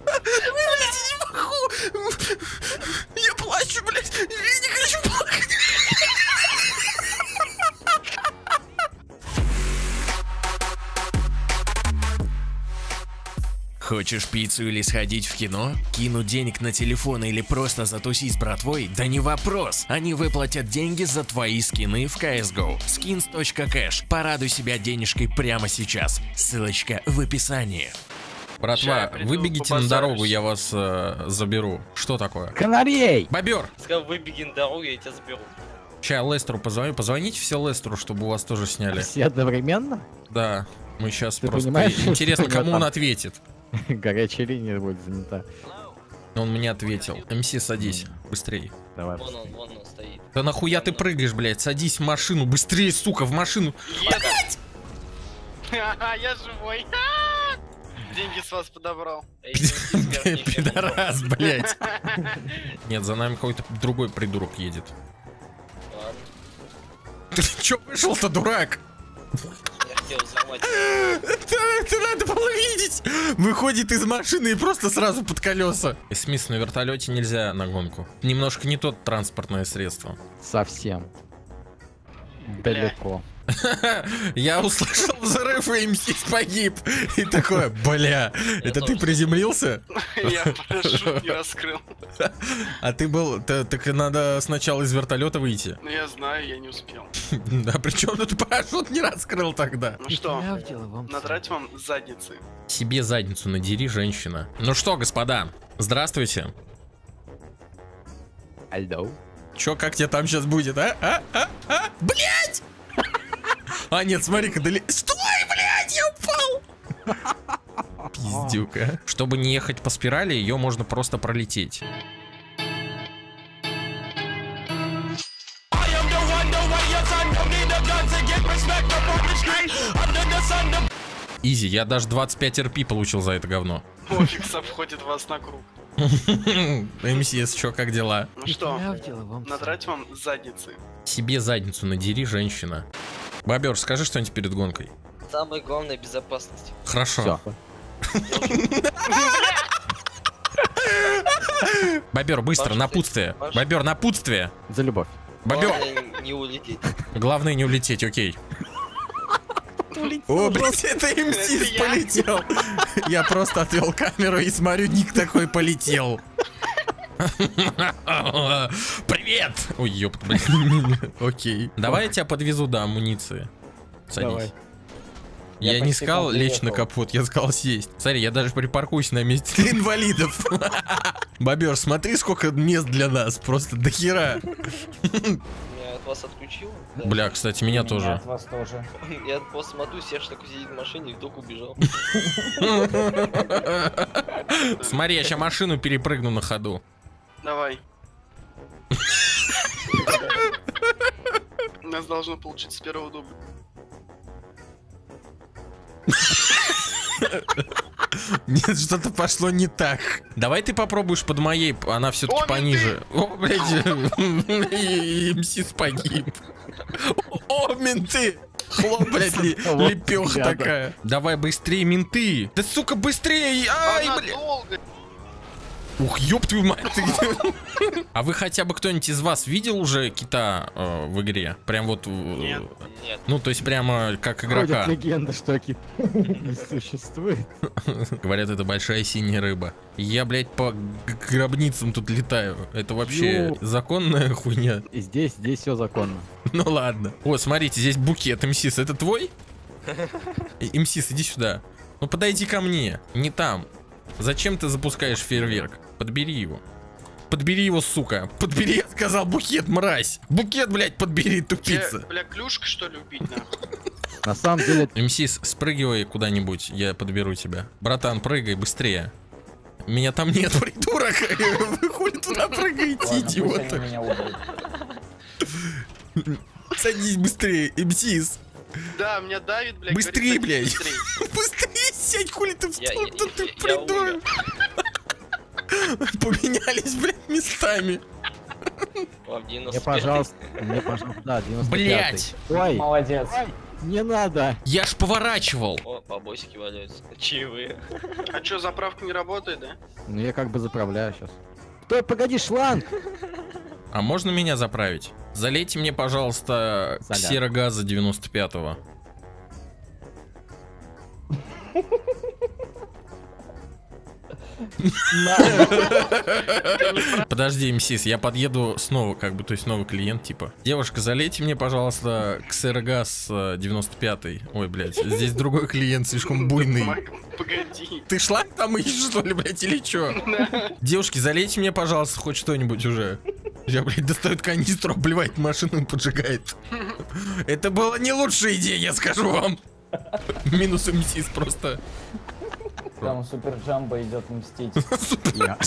Блядь, я не могу. Я плачу, блядь. Я не хочу плакать. Хочешь пиццу или сходить в кино? Кинуть денег на телефон или просто затусить с братвой? Да не вопрос! Они выплатят деньги за твои скины в CSGO. Skins.cash. Порадуй себя денежкой прямо сейчас. Ссылочка в описании. Братва, выбегите на дорогу, я вас заберу. Что такое? Канарей! Бобер! Сказал, выбеги на дорогу, я тебя заберу. Сейчас Лестеру позвоню. Позвоните все Лестеру, чтобы у вас тоже сняли. Все одновременно? Да. Мы сейчас просто... Интересно, кому он ответит. Горячая линия будет занята. Он мне ответил. МС, садись. Быстрее. Давай. Вон он стоит. Да нахуя ты прыгаешь, блядь? Садись в машину. Быстрее, сука, в машину. Блядь! Я живой. Деньги с вас подобрал. Пидорас, блядь. Нет, за нами какой-то другой придурок едет. Ты чё вышел-то, дурак? Это надо было видеть. Выходит из машины и просто сразу под колеса. Смис, на вертолете нельзя на гонку. Немножко не тот транспортное средство. Совсем. Далеко. Я услышал взрыв, и МС погиб. И такое, бля, это ты приземлился? Я парашют не раскрыл. А ты был, так надо сначала из вертолета выйти. Ну я знаю, я не успел. А при чем ты парашют не раскрыл тогда? Ну что, надрать вам задницы. Себе задницу надери, женщина. Ну что, господа, здравствуйте. Алло. Чё, как тебе там сейчас будет, а? Блять! А, нет, смотри-ка, стой, блядь, я упал! Пиздюка. Чтобы не ехать по спирали, ее можно просто пролететь. Изи, я даже 25 РП получил за это говно. Пофикс обходит вас на круг. МС, чё, как дела? Ну что, надрать вам задницы. Себе задницу надери, женщина. Бобер, скажи что-нибудь перед гонкой. Самое главное — безопасность. Хорошо. Бобер, быстро, напутствие. Бобер, напутствие. За любовь. Бобер. Главное не улететь. Главное не улететь, окей. О, блядь, это МС полетел. Я просто отвел камеру и смотрю, ник такой полетел. Привет! Ой, ёпт, блин. Окей. Давай я тебя подвезу до амуниции. Садись. Я не сказал лечь на капот, я сказал сесть. Смотри, я даже припаркуюсь на месте для инвалидов. Бобер, смотри, сколько мест для нас. Просто до хера. Я от вас отключил. Бля, кстати, меня тоже. Я от вас тоже. Я просто смотрю, Серж такой сидит в машине и вдруг убежал. Смотри, я сейчас машину перепрыгну на ходу. Давай. Нас должно получить с первого дубля. Нет, что-то пошло не так. Давай ты попробуешь под моей, она все-таки пониже. О, блядь, МС погиб. О, менты! Хлоп, блядь, лепеха такая. Давай быстрее, менты! Да, сука, быстрее! Ай, блядь! Ух, ёб твою мать. А вы хотя бы кто-нибудь из вас видел уже кита в игре? Прям вот... Нет, нет. Ну, то есть прямо как игрока. Ходит легенда, что кит не существует. Говорят, это большая синяя рыба. Я, блядь, по гробницам тут летаю. Это вообще законная хуйня? И здесь все законно. Ну ладно. О, смотрите, здесь букет, МСИС. Это твой? МСИС, иди сюда. Ну подойди ко мне. Не там. Зачем ты запускаешь фейерверк? Подбери его. Подбери его, сука. Подбери, я сказал, букет, мразь. Букет, блядь, подбери, тупица. Бля, клюшка, что ли, убить, нахуй? На самом деле... МС, спрыгивай куда-нибудь, я подберу тебя. Братан, прыгай быстрее. Меня там нет, придурок. Вы хуй туда прыгаете, идиоты. Садись быстрее, МС. Да, меня давит, блядь. Быстрее, блядь. Быстрее сядь, хули ты в сторону, ты придурок. Поменялись, блядь, местами. Мне, пожалуйста, да, 95. Блядь. Молодец. Не надо. Я ж поворачивал. О, побосики валяются. Чаевые. А чё, заправка не работает, да? Ну я как бы заправляю сейчас. Стой, погоди, шланг. А можно меня заправить? Залейте мне, пожалуйста, серогаза 95-го. Подожди, МСИС, я подъеду снова, как бы, то есть новый клиент, типа. Девушка, залейте мне, пожалуйста, ксерогаз 95-й. Ой, блядь, здесь другой клиент, слишком буйный. Погоди. Ты шланг там ищешь, что ли, блядь, или чё? Девушки, залейте мне, пожалуйста, хоть что-нибудь уже. Я, блядь, достает канистру, обливает машину и поджигает. Это была не лучшая идея, я скажу вам. Минус МСИС просто. Там Супер Джамбо идет мстить. Супер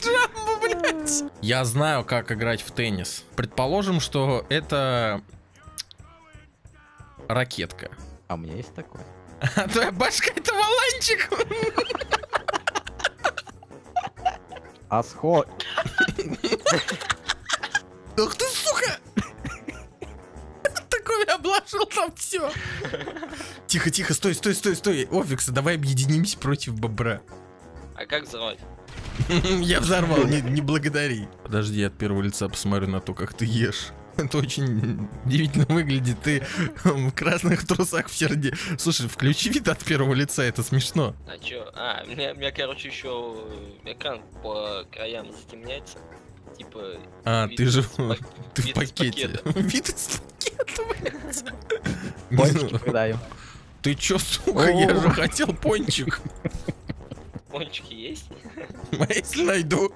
Джамбо, блядь. Я знаю, как играть в теннис. Предположим, что это ракетка. А у меня есть такое. А твоя башка это валанчик. Асхо. Ах ты, сука! Облажил там все. Тихо, тихо, стой, стой, стой, стой. Офикса, давай объединимся против бобра. А как взорвать? Я взорвал, не благодари. Подожди, я от первого лица посмотрю на то, как ты ешь. Это очень удивительно выглядит. Ты в красных трусах в черде. Слушай, включи вид от первого лица, это смешно. А чё? А, у меня короче, еще экран по краям затемняется. Типа... А, ты же... Ты в пакете. Вид из пакета, блядь. Ты чё, сука, я же хотел пончик. Пончики есть? А если найду?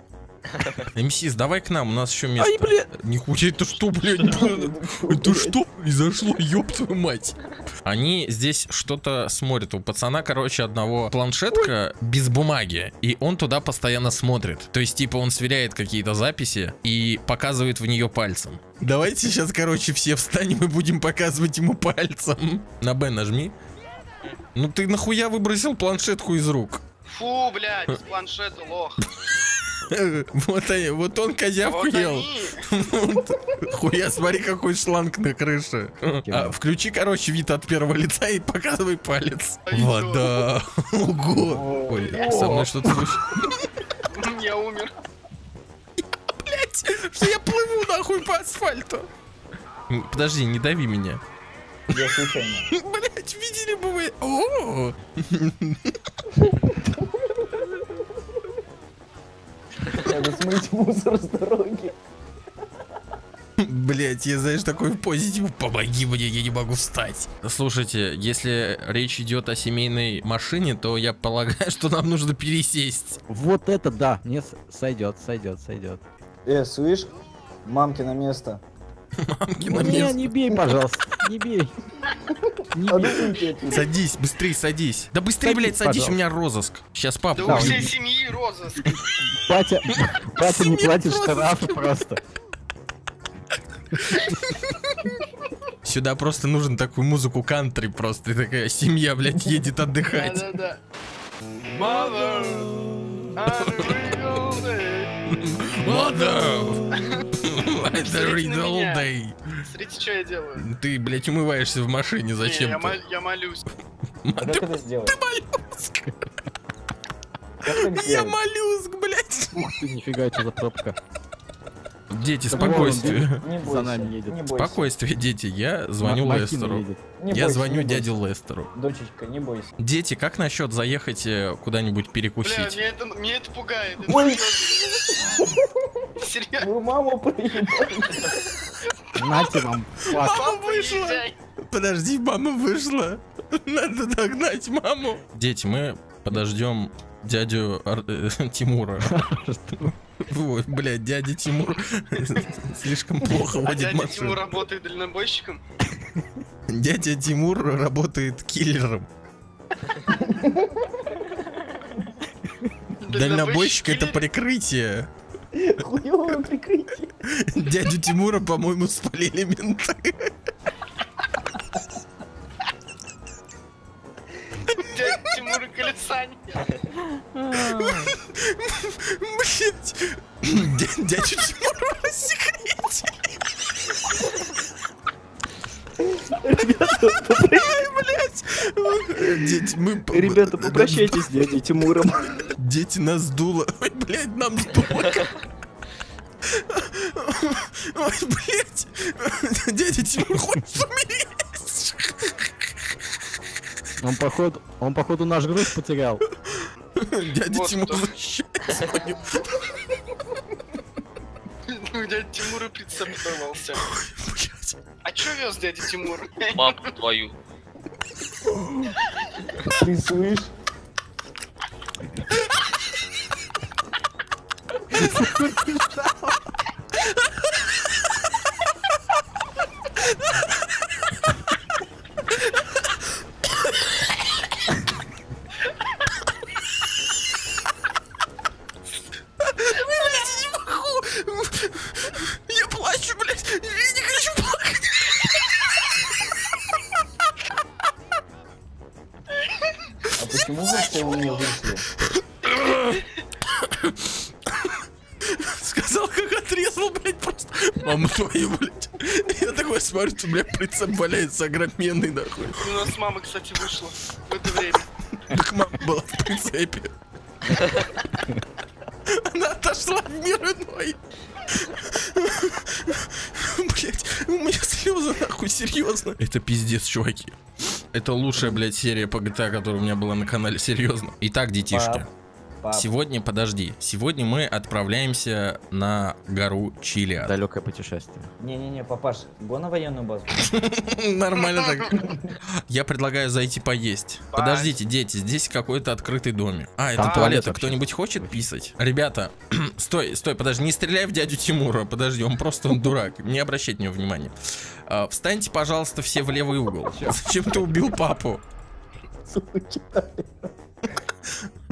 МСИС, давай к нам, у нас еще место. Ай, блядь! Нихуя, это что, блядь? Это что произошло, ёб твою мать? Они здесь что-то смотрят. У пацана, короче, одного планшетка без бумаги. И он туда постоянно смотрит. То есть, типа, он сверяет какие-то записи и показывает в нее пальцем. Давайте сейчас, короче, все встанем и будем показывать ему пальцем. На Б нажми. Ну ты нахуя выбросил планшетку из рук? Фу, блядь, планшет лох. Вот, они, вот он козявку ел. Хуя, смотри, какой шланг на крыше. Включи, короче, вид от первого лица и показывай палец. Вода. Ого. Ой, со мной что-то случилось. Я умер. Блять, что я плыву нахуй по асфальту. Подожди, не дави меня. Я случайно. Блять, видели бы вы. О. Надо смыть мусор с дороги. Блять, я, знаешь, такой в позе, типа, помоги мне, я не могу встать. Слушайте, если речь идет о семейной машине, то я полагаю, что нам нужно пересесть. Вот это да, мне сойдет, сойдет, сойдет. Слышь, мамки на место. Мамки на место. Не бей, пожалуйста, не бей. Садись, быстрей садись. Да быстрей, блядь, садись, у меня розыск. Сейчас папа. Да у всей семьи розыск. Батя, не платишь штрафы просто. Сюда просто нужен такую музыку кантри просто. И такая семья, блядь, едет отдыхать. Смотрите, что я делаю. Ты, блядь, умываешься в машине, зачем? Я молюсь. Как это сделать? Ты моллюск! Я моллюск, блядь! Ух ты, нифига, это за пробка. Дети, спокойствие. За нами едет. Спокойствие, дети, я звоню Лестеру. Я звоню дяде Лестеру. Дочечка, не бойся. Дети, как насчет заехать куда-нибудь перекусить? Бля, меня это пугает. Вы маму приедете. Нате вам. Мама вышла. Подожди, мама вышла. Надо догнать маму. Дети, мы подождем дядю Тимура. Ой, блядь, дядя Тимур слишком плохо водит машину. А дядя Тимур работает дальнобойщиком? Дядя Тимур работает киллером. Дальнобойщик это прикрытие. Хуёвое прикрытие. Дядю Тимура, по-моему, спалили менты. Дядя Тимура колеса нет. Блять. Дядю Тимура рассекретили. Ребята, попрощайтесь с дядей Тимуром. Дети нас сдуло. Ой, блядь, нам сдуло. Ой, блядь. Дядя Тимур хочет умереть. Он, походу, наш груз потерял. Дядя Тимур сегодня... Ну, дядя Тимура предсомневался. А чё вез дядя Тимур? Мамку твою. Ты слышь? Твою, блядь. Я такой смотрю, что у меня прицеп валяется огроменный, нахуй. У нас мама, кстати, вышла в это время. Так мама была в прицепе. Она отошла в мир иной. Блядь, у меня слезы, нахуй, серьезно. Это пиздец, чуваки. Это лучшая, блядь, серия по GTA, которая у меня была на канале, серьезно. Итак, детишки. Сегодня, подожди, сегодня мы отправляемся на гору Чилиад. Далекое путешествие. Не-не-не, папаш, го на военную базу. Нормально так. Я предлагаю зайти поесть. Подождите, дети, здесь какой-то открытый домик. А, это туалет, кто-нибудь хочет писать? Ребята, стой, стой, подожди, не стреляй в дядю Тимура, подожди, он просто дурак, не обращайте на него внимания. Встаньте, пожалуйста, все в левый угол. Зачем ты убил папу?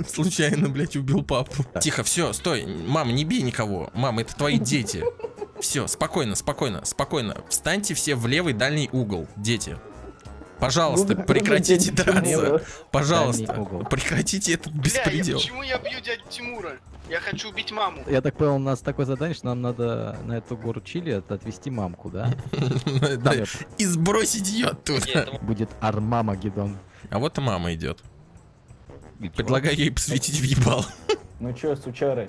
Случайно, блядь, убил папу. Да. Тихо, все, стой. Мам, не бей никого. Мам, это твои дети. Все, спокойно, спокойно, спокойно. Встаньте все в левый дальний угол, дети. Пожалуйста, прекратите драться. Пожалуйста, прекратите этот беспредел. Почему я бью дядю Тимура? Я хочу убить маму. Я так понял, у нас такое задание, что нам надо на эту гору Чилиад отвезти мамку, да? И сбросить ее оттуда. Будет Армамагеддон. А вот и мама идет. Предлагаю ей посвятить в ебал. Ну чё, сучары?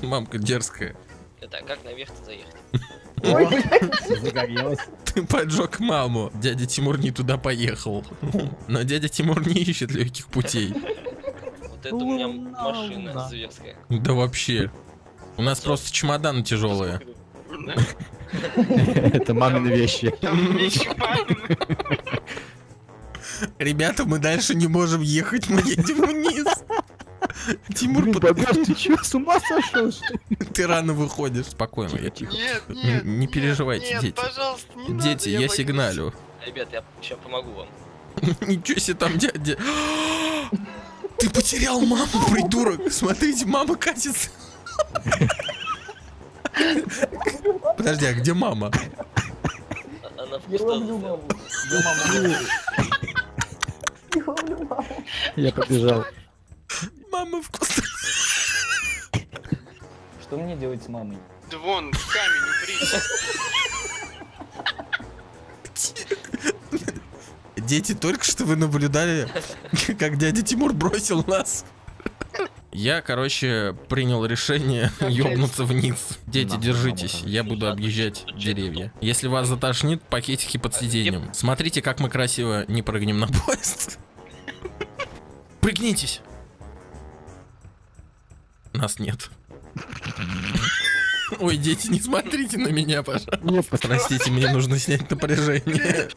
Мамка дерзкая. Это как наверх-то заехать? Ой, блядь, загорелась. Ты поджег маму. Дядя Тимур не туда поехал. Но дядя Тимур не ищет легких путей. Вот это у меня машина зверская. Да вообще. У нас просто чемоданы тяжелые. Это мамины вещи. Ребята, мы дальше не можем ехать, мы едем вниз. Тимур, подожди, ты чё, с ума сошел, что ли? Ты рано выходишь, спокойно, я тихо. Нет, не переживайте, дети. Пожалуйста, не надо. Дети, я сигналю. Ребят, я сейчас помогу вам. Ничего себе там, дядя. Ты потерял маму, придурок. Смотрите, мама катится. Подожди, а где мама? Она в пустоту. Я побежал. Мама в кустах. Что мне делать с мамой? Да вон, камень убрись. Дети, только что вы наблюдали, как дядя Тимур бросил нас. Я, короче, принял решение ёбнуться вниз. Дети, держитесь, я буду объезжать деревья. Если вас затошнит, пакетики под сиденьем. Смотрите, как мы красиво не прыгнем на поезд. Пригнитесь. Нас нет. Ой, дети, не смотрите на меня, пожалуйста. Простите, мне нужно снять напряжение.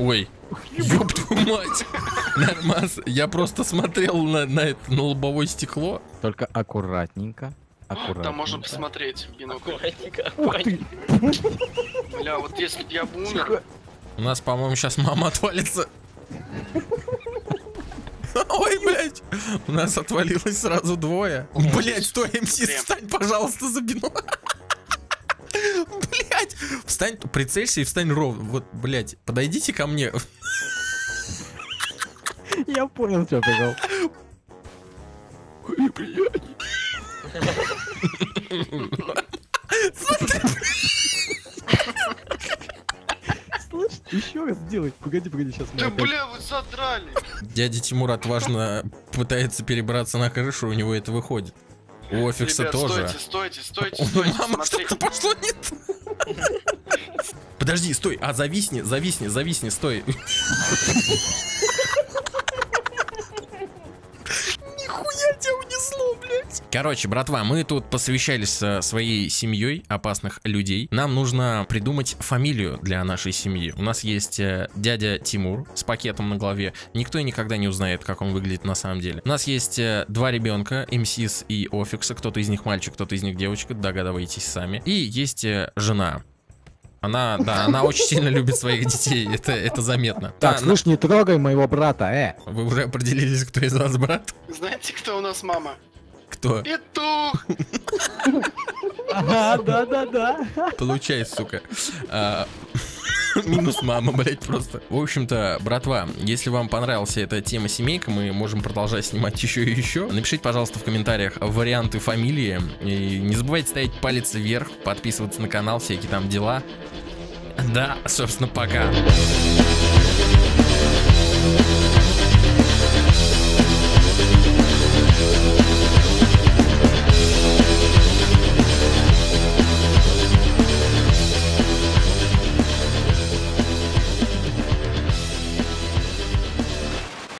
Ой, ёб твою мать. Нормас, я просто смотрел на лобовое стекло. Только аккуратненько. Аккуратненько. Там можно посмотреть бинокль. Бля, вот если бы я умер. У нас, по-моему, сейчас мама отвалится. Ой, блядь. У нас отвалилось сразу двое. Блядь, стой, МС, встань, пожалуйста, за бинокль. Блять, встань, прицелься и встань ровно. Вот, блять, подойдите ко мне. Я понял, что ты говорил. Ой, блядь. Слышь, Еще раз сделать. Погоди, сейчас. Да бля, вы содрали. Дядя Тимур отважно пытается перебраться на крышу, у него это выходит. У офиса тоже. Стойте. Мама, что-то пошло не так. Подожди, стой, а зависни, стой. Короче, братва, мы тут посовещались со своей семьей опасных людей. Нам нужно придумать фамилию для нашей семьи. У нас есть дядя Тимур с пакетом на голове. Никто и никогда не узнает, как он выглядит на самом деле. У нас есть два ребенка, МСИС и Офикса. Кто-то из них мальчик, кто-то из них девочка. Догадывайтесь сами. И есть жена. Она, да, она очень сильно любит своих детей, это заметно. Так, слушай, не трогай моего брата, Вы уже определились, кто из вас брат? Знаете, кто у нас мама? Кто? Петух! Ага, да. Получай, сука. Минус мама, блять, просто. В общем-то, братва, если вам понравилась эта тема семейка, мы можем продолжать снимать еще и еще. Напишите, пожалуйста, в комментариях варианты фамилии. И не забывайте ставить палец вверх, подписываться на канал, всякие там дела. Да, собственно, пока.